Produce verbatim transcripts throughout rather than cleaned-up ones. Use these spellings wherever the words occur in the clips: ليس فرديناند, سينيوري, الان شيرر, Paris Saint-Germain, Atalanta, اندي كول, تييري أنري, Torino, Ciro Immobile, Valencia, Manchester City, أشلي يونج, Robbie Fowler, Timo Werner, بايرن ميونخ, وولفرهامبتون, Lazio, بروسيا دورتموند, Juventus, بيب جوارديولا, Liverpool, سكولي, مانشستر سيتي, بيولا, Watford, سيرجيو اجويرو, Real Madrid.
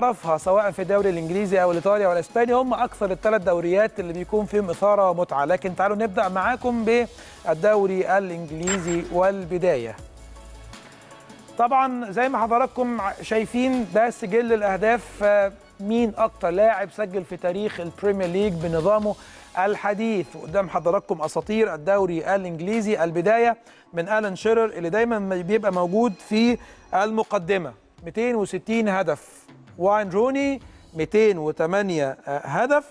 نعرفها سواء في الدوري الانجليزي او الايطالي او الاسباني، هم اكثر الثلاث دوريات اللي بيكون فيهم اثاره ومتعه. لكن تعالوا نبدا معاكم بالدوري الانجليزي والبدايه. طبعا زي ما حضراتكم شايفين ده سجل الاهداف، مين اكتر لاعب سجل في تاريخ البريمير ليج بنظامه الحديث. وقدام حضراتكم اساطير الدوري الانجليزي، البدايه من الان شيرر اللي دايما بيبقى موجود في المقدمه، مئتين وستين هدف. واين روني مئتين وثمانية هدف،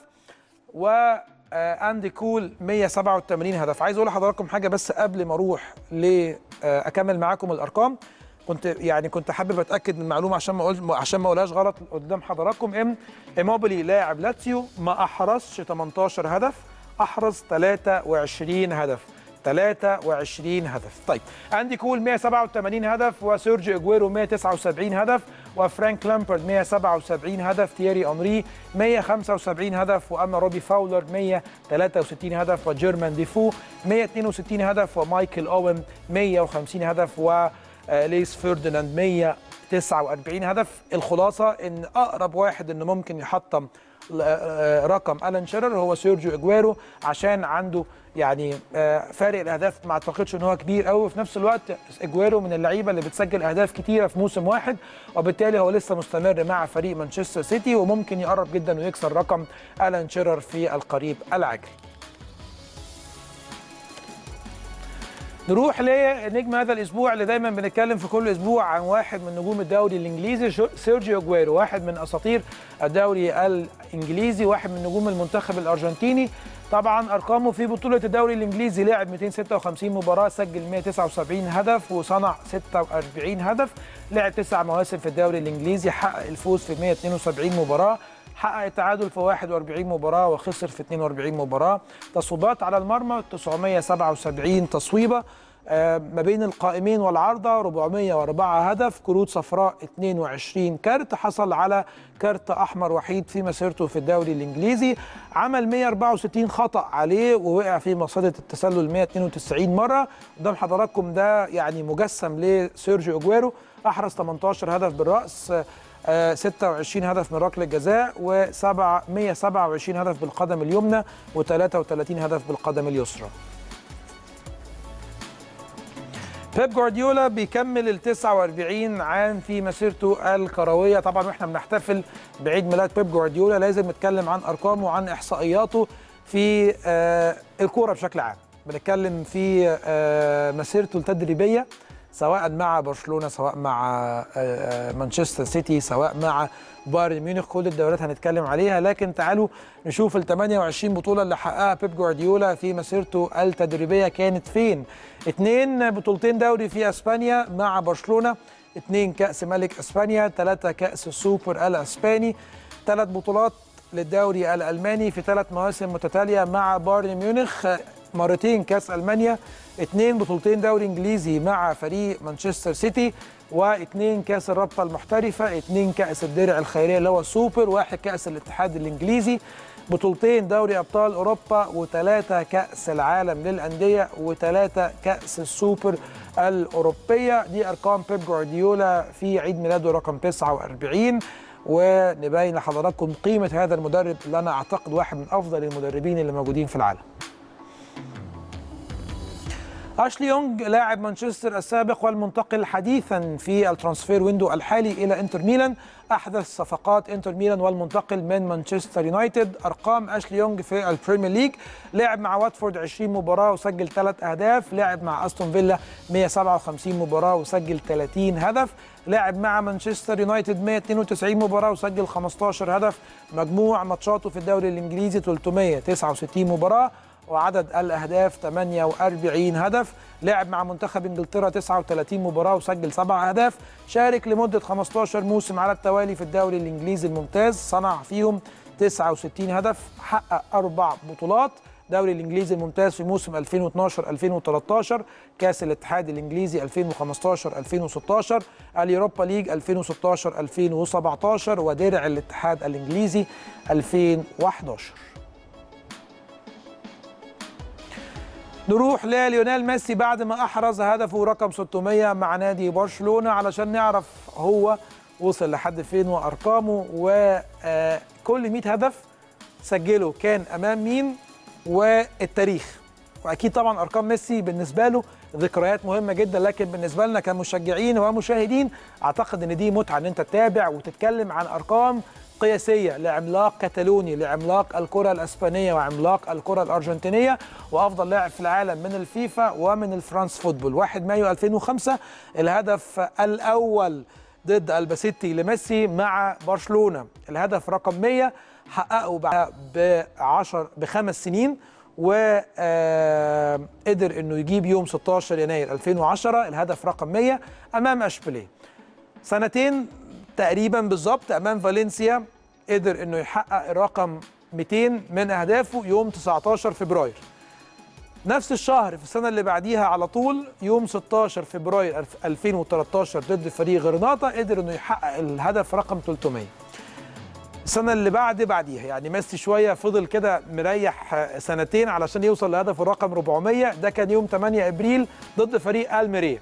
واندي كول مئة وسبعة وثمانين هدف. عايز اقول لحضراتكم حاجه بس قبل ما اروح لاكمل معاكم الارقام، كنت يعني كنت حابب اتاكد من معلومه عشان ما اقول عشان ما اقولهاش غلط قدام حضراتكم. ام ايموبيلي لاعب لاتسيو ما احرزش ثمانية عشر هدف، احرز ثلاثة وعشرين هدف، ثلاثة وعشرين هدف. طيب عندي كول مئة وسبعة وثمانين هدف، وسيرجيو اجويرو مئة وتسعة وسبعين هدف، وفرانك لامبرد مئة وسبعة وسبعين هدف، تييري أنري مئة وخمسة وسبعين هدف، واما روبي فاولر مئة وثلاثة وستين هدف، وجيرمان ديفو مئة واثنين وستين هدف، ومايكل اوين مئة وخمسين هدف، و ليس فرديناند مئة وتسعة وأربعين هدف. الخلاصه ان اقرب واحد انه ممكن يحطم رقم الان شيرر هو سيرجيو اجويرو، عشان عنده يعني فارق الاهداف ما اعتقدش ان هو كبير قوي، وفي نفس الوقت اجويرو من اللعيبه اللي بتسجل اهداف كتيره في موسم واحد، وبالتالي هو لسه مستمر مع فريق مانشستر سيتي، وممكن يقرب جدا ويكسر رقم الان شيرر في القريب العاجل. نروح لنجم هذا الاسبوع اللي دايما بنتكلم في كل اسبوع عن واحد من نجوم الدوري الانجليزي، سيرجيو اجويرو، واحد من اساطير الدوري الانجليزي، واحد من نجوم المنتخب الارجنتيني. طبعا ارقامه في بطوله الدوري الانجليزي، لعب مئتين وستة وخمسين مباراه، سجل مئة وتسعة وسبعين هدف، وصنع ستة وأربعين هدف، لعب تسع مواسم في الدوري الانجليزي، حقق الفوز في مئة واثنين وسبعين مباراه، حقق التعادل في واحد وأربعين مباراه، وخسر في اثنين وأربعين مباراه. تصويبات على المرمى تسعمئة وسبعة وسبعين تصويبه، آه ما بين القائمين والعارضه أربعمئة وأربعة هدف، كروت صفراء اثنين وعشرين كارت، حصل على كارت احمر وحيد في مسيرته في الدوري الانجليزي، عمل مئة وأربعة وستين خطا عليه، ووقع في مصيده التسلل مئة واثنين وتسعين مره. قدام حضراتكم ده يعني مجسم لسيرجيو اجويرو، احرز ثمانية عشر هدف بالراس، ستة وعشرين هدف من ركله الجزاء، ومئة وسبعة وعشرين هدف بالقدم اليمنى، وثلاثة وثلاثين هدف بالقدم اليسرى. بيب جوارديولا بيكمل ال تسعة وأربعين عام في مسيرته الكرويه. طبعا واحنا بنحتفل بعيد ميلاد بيب جوارديولا لازم نتكلم عن ارقامه وعن احصائياته في الكوره بشكل عام. بنتكلم في مسيرته التدريبيه سواء مع برشلونه، سواء مع مانشستر سيتي، سواء مع بايرن ميونخ، كل الدوريات هنتكلم عليها. لكن تعالوا نشوف ال ثمانية وعشرين بطوله اللي حققها بيب جوارديولا في مسيرته التدريبيه كانت فين. اثنين بطولتين دوري في اسبانيا مع برشلونه، اثنين كاس ملك اسبانيا، ثلاثه كاس السوبر الاسباني، ثلاث بطولات للدوري الالماني في ثلاث مواسم متتاليه مع بايرن ميونخ، مرتين كاس المانيا، اثنين بطولتين دوري انجليزي مع فريق مانشستر سيتي، واثنين كاس الرابطه المحترفه، اثنين كاس الدرع الخيريه اللي هو السوبر، واحد كاس الاتحاد الانجليزي، بطولتين دوري ابطال اوروبا، وثلاثه كاس العالم للانديه، وثلاثه كاس السوبر الاوروبيه. دي ارقام بيب جوارديولا في عيد ميلاده رقم تسعة وأربعين، ونبين لحضراتكم قيمه هذا المدرب اللي انا اعتقد واحد من افضل المدربين اللي موجودين في العالم. أشلي يونج لاعب مانشستر السابق والمنتقل حديثا في الترانسفير ويندو الحالي إلى إنتر ميلان، أحدث صفقات إنتر ميلان والمنتقل من مانشستر يونايتد. أرقام أشلي يونج في البريمير ليج، لعب مع واتفورد عشرين مباراة وسجل ثلاث أهداف، لعب مع أستون فيلا مئة وسبعة وخمسين مباراة وسجل ثلاثين هدف، لعب مع مانشستر يونايتد مئة واثنين وتسعين مباراة وسجل خمسة عشر هدف. مجموع ماتشاته في الدوري الإنجليزي ثلاثمئة وتسعة وستين مباراة، وعدد الأهداف ثمانية وأربعين هدف، لعب مع منتخب إنجلترا تسعة وثلاثين مباراة وسجل سبع أهداف، شارك لمدة خمسة عشر موسم على التوالي في الدوري الإنجليزي الممتاز، صنع فيهم تسعة وستين هدف، حقق أربع بطولات دوري الإنجليزي الممتاز في موسم ألفين واثناشر ألفين وثلاثطاشر، كأس الاتحاد الإنجليزي ألفين وخمستاشر ألفين وستاشر، اليوروبا ليج ألفين وستاشر ألفين وسبعطاشر، ودرع الاتحاد الإنجليزي ألفين وأحد عشر. نروح لليونيل ميسي بعد ما احرز هدفه رقم ستمئة مع نادي برشلونه، علشان نعرف هو وصل لحد فين وارقامه، وكل مئة هدف سجله كان امام مين والتاريخ. واكيد طبعا ارقام ميسي بالنسبه له ذكريات مهمه جدا، لكن بالنسبه لنا كمشجعين ومشاهدين اعتقد ان دي متعه ان انت تتابع وتتكلم عن ارقام قياسيه لعملاق كتالوني، لعملاق الكره الاسبانيه وعملاق الكره الارجنتينيه وافضل لاعب في العالم من الفيفا ومن الفرنس فوتبول. واحد مايو ألفين وخمسة الهدف الاول ضد الباسيتي لميسي مع برشلونه، الهدف رقم مئة حققه بعد بعشر بخمس سنين، وقدر انه يجيب يوم ستاشر يناير ألفين وعشرة الهدف رقم مئة امام اشبيليه. سنتين تقريبا بالظبط امام فالنسيا قدر انه يحقق الرقم مئتين من اهدافه يوم تسعتاشر فبراير. نفس الشهر في السنه اللي بعديها على طول يوم ستاشر فبراير ألفين وتلتاشر ضد فريق غرناطه قدر انه يحقق الهدف رقم تلتمية. السنه اللي بعد بعديها يعني ميسي شويه فضل كده مريح سنتين علشان يوصل لهدفه الرقم أربعمية، ده كان يوم تمانية ابريل ضد فريق ألميريا.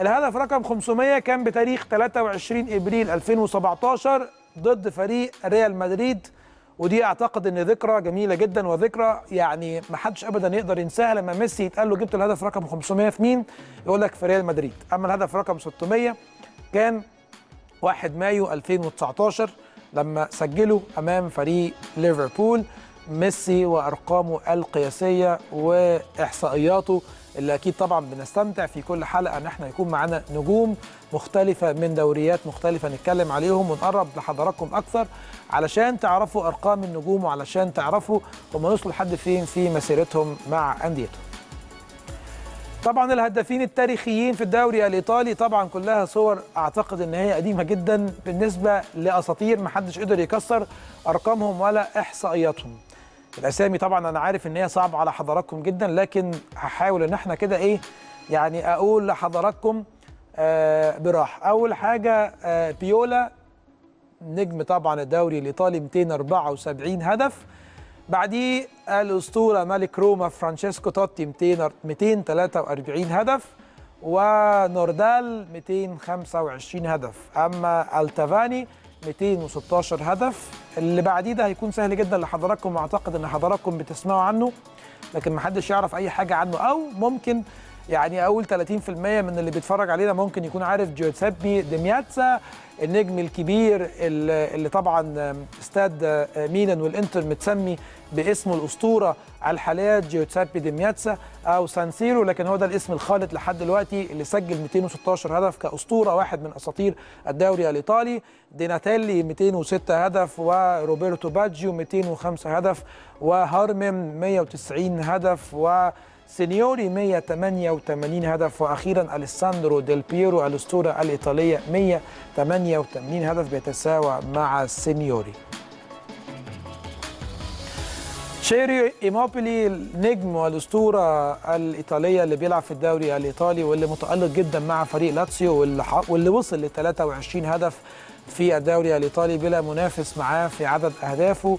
الهدف رقم خمسمية كان بتاريخ تلاتة وعشرين ابريل ألفين وسبعتاشر ضد فريق ريال مدريد، ودي اعتقد ان ذكرى جميله جدا وذكرى يعني ما حدش ابدا يقدر ينساها. لما ميسي يتقال له جبت الهدف رقم خمسمية في مين؟ يقول لك في ريال مدريد. اما الهدف رقم ستمية كان واحد مايو ألفين وتسعتاشر لما سجله امام فريق ليفربول. ميسي وارقامه القياسيه واحصائياته اللي اكيد طبعا بنستمتع في كل حلقه ان احنا يكون معانا نجوم مختلفه من دوريات مختلفه نتكلم عليهم ونقرب لحضراتكم اكثر علشان تعرفوا ارقام النجوم وعلشان تعرفوا هم وصلوا لحد فين في مسيرتهم مع انديتهم. طبعا الهدافين التاريخيين في الدوري الايطالي طبعا كلها صور اعتقد ان هي قديمه جدا بالنسبه لاساطير ما حدش قدر يكسر ارقامهم ولا احصائياتهم. الاسامي طبعا انا عارف ان هي صعبه على حضراتكم جدا، لكن هحاول ان احنا كده ايه يعني اقول لحضراتكم آه براحه. اول حاجه آه بيولا نجم طبعا الدوري الايطالي مئتين واربعة وسبعين هدف. بعديه الاسطوره ملك روما فرانشيسكو توتي مئتين وتلاتة واربعين هدف ونوردال مئتين وخمسة وعشرين هدف. اما التافاني مئتين وستاشر هدف. اللي بعديه ده هيكون سهل جدا لحضراتكم واعتقد ان حضراتكم بتسمعوا عنه لكن ما حدش يعرف اي حاجه عنه، او ممكن يعني اقول تلاتين في المية من اللي بيتفرج علينا ممكن يكون عارف جيوسيبي ديمياتسا النجم الكبير اللي طبعا استاد ميلان والانتر متسمي باسمه، الاسطوره على الحالات جيوسيبي ديمياتسا او سان سيرو، لكن هو ده الاسم الخالد لحد دلوقتي، اللي سجل مئتين وستاشر هدف كاسطوره واحد من اساطير الدوري الايطالي. ديناتيلي مئتين وستة هدف وروبرتو باجيو مئتين وخمسة هدف وهارمم مئة وتسعين هدف و سينيوري مئة وتمانية وتمانين هدف، واخيرا اليساندرو ديل بيرو الاسطوره الايطاليه مئة وتمانية وتمانين هدف بيتساوى مع سينيوري. تشيري إيموبيلي النجم والاسطوره الايطاليه اللي بيلعب في الدوري الايطالي واللي متالق جدا مع فريق لاتسيو واللي, واللي وصل ل تلاتة وعشرين هدف في الدوري الايطالي بلا منافس معاه في عدد اهدافه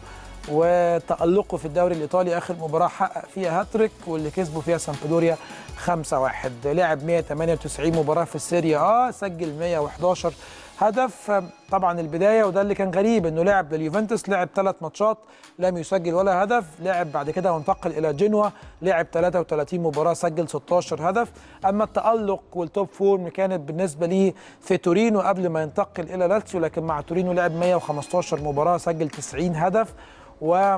وتألقه في الدوري الإيطالي. آخر مباراة حقق فيها هاتريك واللي كسبوا فيها سامبدوريا خمسة واحد. لعب مئة وتمانية وتسعين مباراة في السيريا آه سجل مئة وحداشر هدف. طبعا البداية وده اللي كان غريب انه لعب لليوفنتوس، لعب ثلاث ماتشات لم يسجل ولا هدف، لعب بعد كده وانتقل الى جنوة لعب تلاتة وتلاتين مباراة سجل ستاشر هدف. اما التألق والتوب فورم كانت بالنسبة ليه في تورينو قبل ما ينتقل الى لاتسيو، لكن مع تورينو لعب مئة وخمستاشر مباراة سجل تسعين هدف و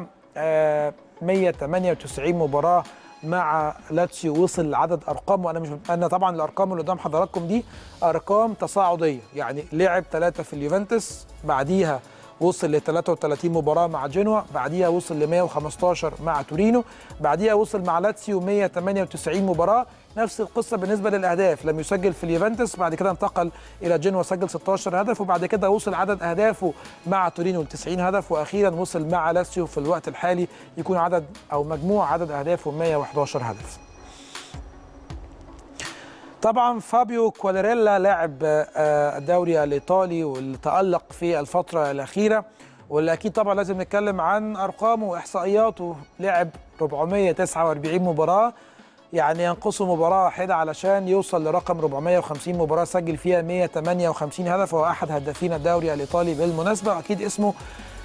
مئة وتمانية وتسعين مباراة مع لاتسيو وصل لعدد ارقام. وانا مش انا طبعا الارقام اللي قدام حضراتكم دي ارقام تصاعديه، يعني لعب ثلاثه في اليوفنتوس، بعديها وصل ل تلاتة وتلاتين مباراة مع جنوة، بعديها وصل ل مئة وخمستاشر مع تورينو، بعديها وصل مع لاتسيو مئة وتمانية وتسعين مباراة. نفس القصه بالنسبه للاهداف، لم يسجل في اليوفنتوس، بعد كده انتقل الى جنوة سجل ستاشر هدف، وبعد كده وصل عدد اهدافه مع تورينو ل تسعين هدف، واخيرا وصل مع لاتسيو في الوقت الحالي يكون عدد او مجموع عدد اهدافه مئة وحداشر هدف. طبعا فابيو كواليريلا لاعب الدوري الايطالي واللي تألق في الفتره الاخيره واللي اكيد طبعا لازم نتكلم عن ارقامه واحصائياته. لعب أربعمئة وتسعة واربعين مباراة يعني ينقصه مباراه واحده علشان يوصل لرقم أربعمائة وخمسين مباراه سجل فيها مائة وثمانية وخمسين هدف، وهو احد هدافين الدوري الايطالي بالمناسبه، واكيد اسمه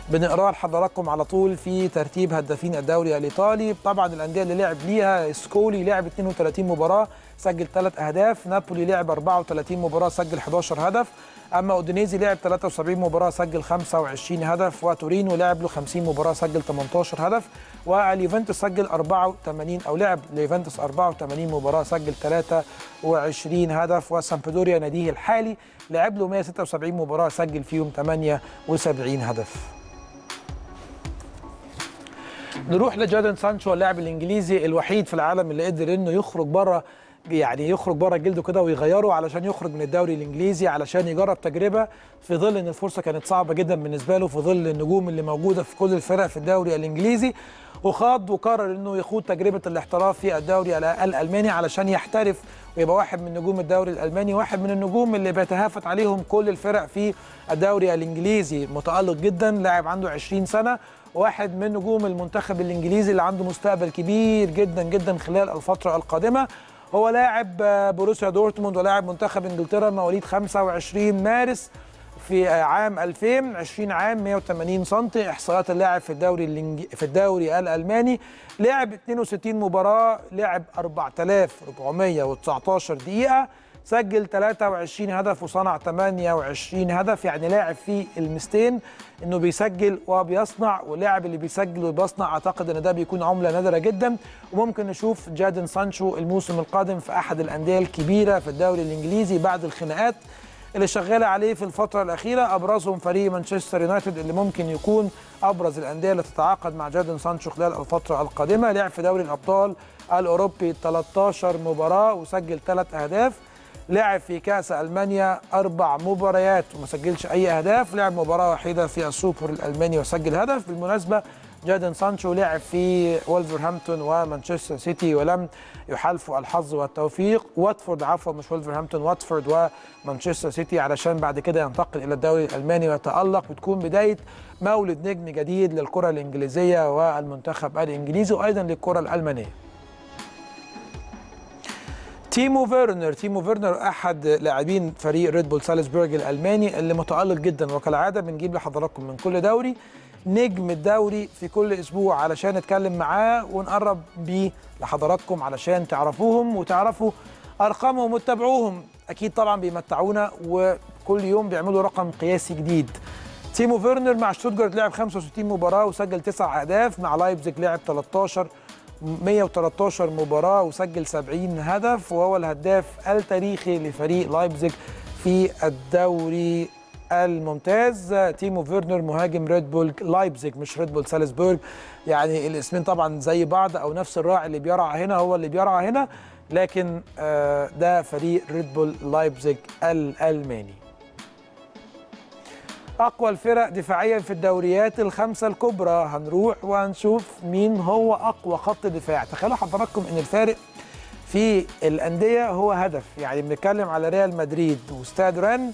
بنقراه لحضراتكم على طول في ترتيب هدافين الدوري الايطالي. طبعا الانديه اللي لعب ليها، سكولي لعب اثنين وثلاثين مباراه سجل ثلاث اهداف، نابولي لعب أربعة وثلاثين مباراه سجل أحد عشر هدف، اما اودينيزي لعب ثلاثة وسبعين مباراه سجل خمسة وعشرين هدف، وتورينو لعب له خمسين مباراه سجل ثمانية عشر هدف، واليوفنتوس سجل أربعة وثمانين او لعب ليوفنتوس أربعة وثمانين مباراه سجل ثلاثة وعشرين هدف، وسامبدوريا ناديه الحالي لعب له مائة وستة وسبعين مباراه سجل فيهم ثمانية وسبعين هدف. نروح لجادن سانشو اللاعب الانجليزي الوحيد في العالم اللي قدر انه يخرج بره، يعني يخرج بره جلده كده ويغيره علشان يخرج من الدوري الانجليزي علشان يجرب تجربه، في ظل ان الفرصه كانت صعبه جدا بالنسبه له في ظل النجوم اللي موجوده في كل الفرق في الدوري الانجليزي، وخاض وقرر انه يخوض تجربه الاحتراف في الدوري الالماني علشان يحترف ويبقى واحد من نجوم الدوري الالماني، واحد من النجوم اللي بيتهافت عليهم كل الفرق في الدوري الانجليزي، متالق جدا، لاعب عنده عشرين سنه، واحد من نجوم المنتخب الانجليزي اللي عنده مستقبل كبير جدا جدا خلال الفتره القادمه. هو لاعب بروسيا دورتموند ولاعب منتخب انجلترا، مواليد خمسة وعشرين مارس في عام ألفين، عشرين عام، مائة وثمانين سم، احصاءات اللاعب في الدوري الانج... في الدوري الالماني، لعب اثنين وستين مباراه، لعب أربعة آلاف وأربعمائة وتسعة عشر دقيقه، سجل ثلاثة وعشرين هدف وصنع ثمانية وعشرين هدف، يعني لاعب في المستين، انه بيسجل وبيصنع، واللاعب اللي بيسجل وبيصنع اعتقد ان ده بيكون عمله نادره جدا، وممكن نشوف جادن سانشو الموسم القادم في احد الانديه الكبيره في الدوري الانجليزي بعد الخناقات اللي شغاله عليه في الفتره الاخيره، ابرزهم فريق مانشستر يونايتد اللي ممكن يكون ابرز الانديه اللي تتعاقد مع جادن سانشو خلال الفتره القادمه. لعب في دوري الابطال الاوروبي ثلاثة عشر مباراه وسجل ثلاث اهداف، لعب في كأس ألمانيا أربع مباريات وما سجلش أي أهداف، لعب مباراة واحدة في السوبر الألماني وسجل هدف. بالمناسبة جادن سانشو لعب في وولفرهامبتون ومانشستر سيتي ولم يحالفه الحظ والتوفيق، واتفورد عفوا مش وولفرهامبتون، واتفورد ومانشستر سيتي، علشان بعد كده ينتقل إلى الدوري الألماني ويتألق، وتكون بداية مولد نجم جديد للكرة الإنجليزية والمنتخب الإنجليزي وأيضا للكرة الألمانية. تيمو فيرنر، تيمو فيرنر أحد لاعبين فريق ريد بول سالزبورج الألماني اللي متألق جدا، وكالعادة بنجيب لحضراتكم من كل دوري نجم الدوري في كل أسبوع علشان نتكلم معاه ونقرب بيه لحضراتكم علشان تعرفوهم وتعرفوا أرقامهم وتتابعوهم، أكيد طبعا بيمتعونا وكل يوم بيعملوا رقم قياسي جديد. تيمو فيرنر مع شتوتجارت لعب خمسة وستين مباراة وسجل تسع أهداف، مع لايبزيج لعب ثلاثة عشر مائة وثلاثة عشر مباراة وسجل سبعين هدف، وهو الهداف التاريخي لفريق لايبزيج في الدوري الممتاز. تيمو فيرنر مهاجم ريد بول لايبزيج مش ريد بول سالزبورج، يعني الاسمين طبعا زي بعض او نفس الراعي اللي بيرعى هنا هو اللي بيرعى هنا، لكن ده فريق ريد بول لايبزيج الألماني. أقوى الفرق دفاعيا في الدوريات الخمسة الكبرى، هنروح وهنشوف مين هو أقوى خط دفاع. تخيلوا حضراتكم إن الفارق في الأندية هو هدف، يعني بنتكلم على ريال مدريد واستاد رن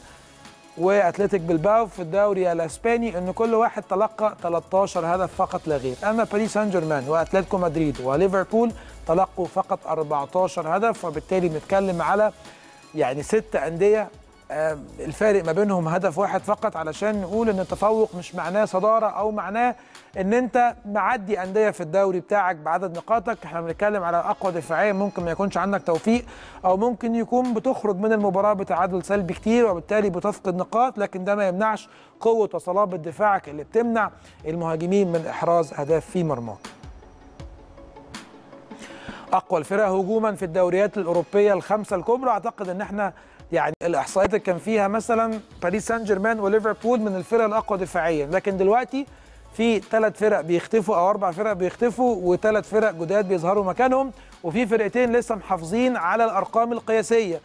وأتلتيك بلباو في الدوري الإسباني إن كل واحد تلقى ثلاثة عشر هدف فقط لا غير، أما باريس سان جيرمان وأتلتيكو مدريد وليفربول تلقوا فقط أربعة عشر هدف، وبالتالي بنتكلم على يعني ست أندية الفارق ما بينهم هدف واحد فقط، علشان نقول ان التفوق مش معناه صداره او معناه ان انت معدي انديه في الدوري بتاعك بعدد نقاطك، احنا بنتكلم على اقوى دفاعيه، ممكن ما يكونش عندك توفيق او ممكن يكون بتخرج من المباراه بتعادل سلبي كتير وبالتالي بتفقد نقاط، لكن ده ما يمنعش قوه وصلابه دفاعك اللي بتمنع المهاجمين من احراز اهداف في مرماك. اقوى الفرق هجوما في الدوريات الاوروبيه الخمسه الكبرى، اعتقد ان احنا يعني الاحصائيات اللي كان فيها مثلا باريس سان جيرمان وليفربول من الفرق الاقوى دفاعيا، لكن دلوقتي في ثلاث فرق بيختفوا او اربع فرق بيختفوا وثلاث فرق جداد بيظهروا مكانهم، وفي فرقتين لسه محافظين على الارقام القياسيه.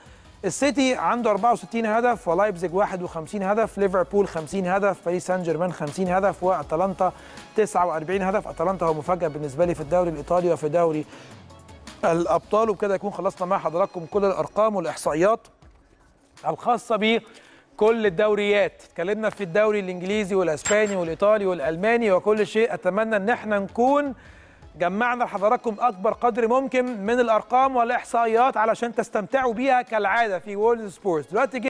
السيتي عنده أربعة وستين هدف ولايبزيج واحد وخمسين هدف، ليفربول خمسين هدف، باريس سان جيرمان خمسين هدف، واتلانتا تسعة وأربعين هدف. اتلانتا هو مفاجاه بالنسبه لي في الدوري الايطالي وفي دوري الابطال. وبكده يكون خلصنا مع حضراتكم كل الارقام والاحصائيات الخاصة بكل الدوريات، اتكلمنا في الدوري الإنجليزي والأسباني والإيطالي والألماني وكل شيء. أتمنى إن احنا نكون جمعنا لحضراتكم اكبر قدر ممكن من الارقام والاحصائيات علشان تستمتعوا بيها كالعاده في وورلد سبورتس. دلوقتي